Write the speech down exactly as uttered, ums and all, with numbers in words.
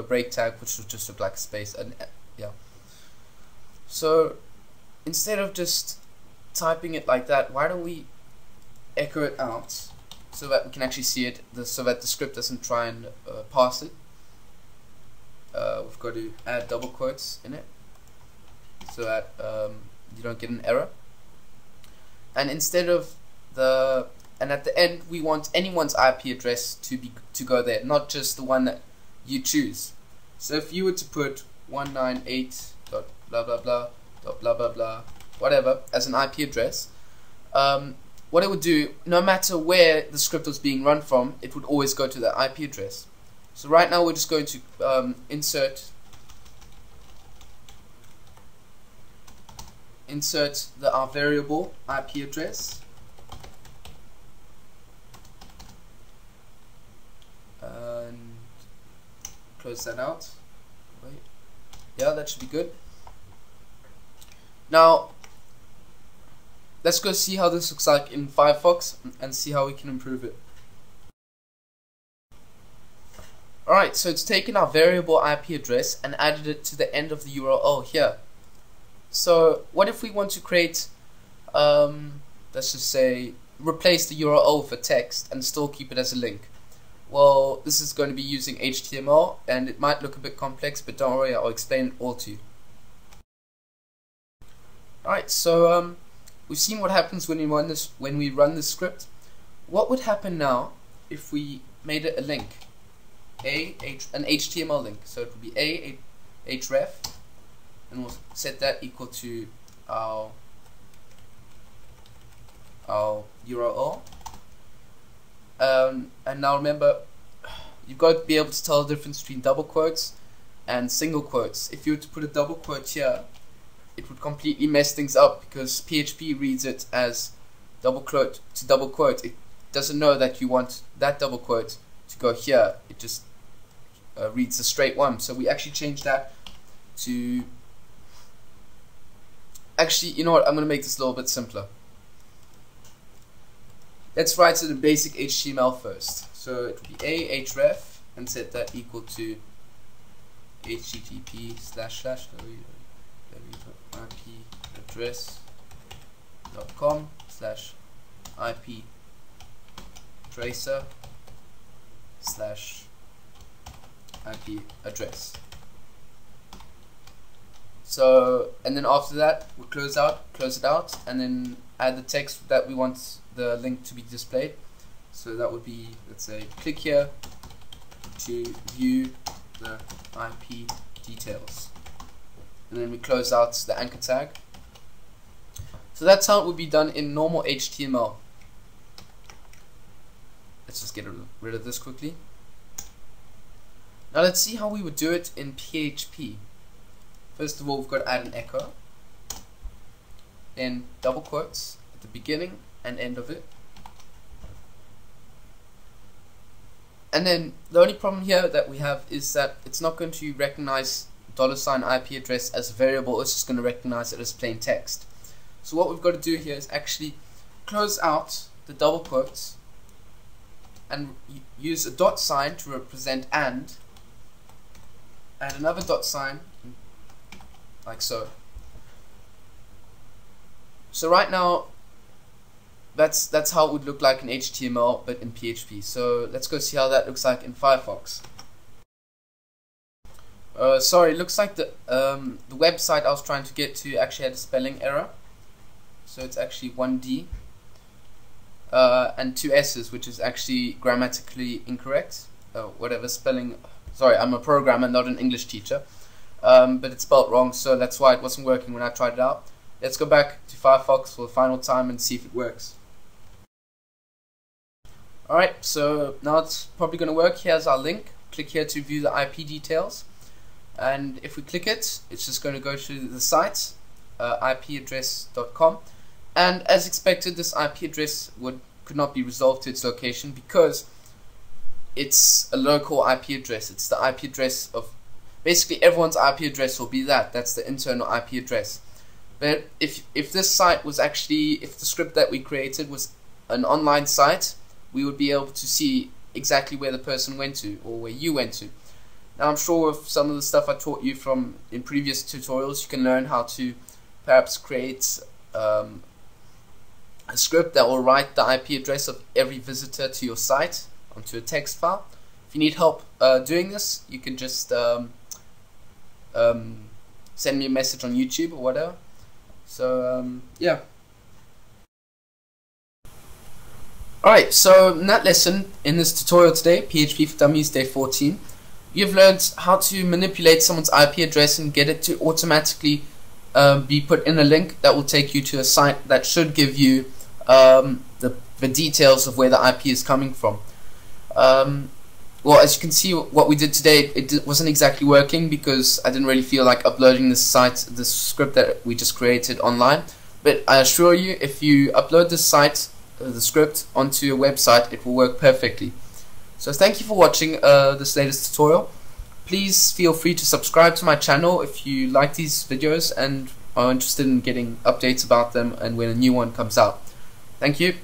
a break tag, which was just a black space, and yeah. So instead of just typing it like that, why don't we echo it out so that we can actually see it, so that the script doesn't try and uh, parse it. Uh, we've got to add double quotes in it so that um, you don't get an error. And instead of the and at the end, we want anyone's I P address to be to go there, not just the one that you choose. So if you were to put one ninety-eight dot blah blah blah dot blah blah blah whatever as an I P address, um, what it would do, no matter where the script was being run from, it would always go to that I P address. So right now we're just going to um, insert insert the our variable I P address. And close that out. Wait. Yeah, that should be good. Now let's go see how this looks like in Firefox and see how we can improve it. Alright, so it's taken our variable I P address and added it to the end of the U R L here. So what if we want to create, um, let's just say, replace the U R L for text and still keep it as a link? Well, this is going to be using H T M L, and it might look a bit complex, but don't worry, I'll explain it all to you. Alright, so um, we've seen what happens when we run this when we run this script. What would happen now if we made it a link? A, H, an H T M L link, so it would be a, a href, and we'll set that equal to our our U R L. Um, and now remember, you've got to be able to tell the difference between double quotes and single quotes. If you were to put a double quote here, it would completely mess things up because P H P reads it as double quote to double quote. It doesn't know that you want that double quote to go here. It just uh, reads a straight one. So we actually change that to. Actually, you know what? I'm going to make this a little bit simpler. Let's write to the basic H T M L first. So it would be a href and set that equal to http slash slash ip address dot com slash ip tracer slash I P address. So, and then after that, we we'll close out, close it out, and then add the text that we want the link to be displayed. So that would be, let's say, click here to view the I P details. And then we close out the anchor tag. So that's how it would be done in normal H T M L. Let's just get rid of this quickly. Now let's see how we would do it in P H P. First of all, we've got to add an echo, then double quotes at the beginning and end of it. And then the only problem here that we have is that it's not going to recognize dollar sign I P address as a variable. It's just going to recognize it as plain text. So what we've got to do here is actually close out the double quotes and use a dot sign to represent and, add another dot sign, like so. So right now, that's that's how it would look like in H T M L, but in P H P. So let's go see how that looks like in Firefox. Uh, sorry, it looks like the um, the website I was trying to get to actually had a spelling error. So it's actually one D. Uh, and two S's, which is actually grammatically incorrect. Oh, whatever spelling. Sorry, I'm a programmer, not an English teacher. Um, but it's spelled wrong, so that's why it wasn't working when I tried it out. Let's go back to Firefox for the final time and see if it works. Alright, so now it's probably going to work. Here's our link. Click here to view the I P details. And if we click it, it's just going to go to the site, uh, I P address dot com. And as expected, this I P address would could not be resolved to its location because it's a local I P address. It's the I P address of basically everyone's I P address will be that. That's the internal I P address. But if if this site was actually, if the script that we created was an online site, we would be able to see exactly where the person went to or where you went to. Now I'm sure with some of the stuff I taught you from in previous tutorials, you can learn how to perhaps create um, a script that will write the I P address of every visitor to your site onto a text file. If you need help uh, doing this, you can just um, um, send me a message on YouTube or whatever. So um, yeah. Alright, so in that lesson, in this tutorial today, P H P for Dummies Day fourteen, you've learned how to manipulate someone's I P address and get it to automatically um, be put in a link that will take you to a site that should give you um, the, the details of where the I P is coming from. Um, well, as you can see, what we did today, it wasn't exactly working because I didn't really feel like uploading this site, this script that we just created online. But I assure you, if you upload this site, the script onto your website, it will work perfectly. So thank you for watching uh, this latest tutorial. Please feel free to subscribe to my channel if you like these videos and are interested in getting updates about them and when a new one comes out. Thank you.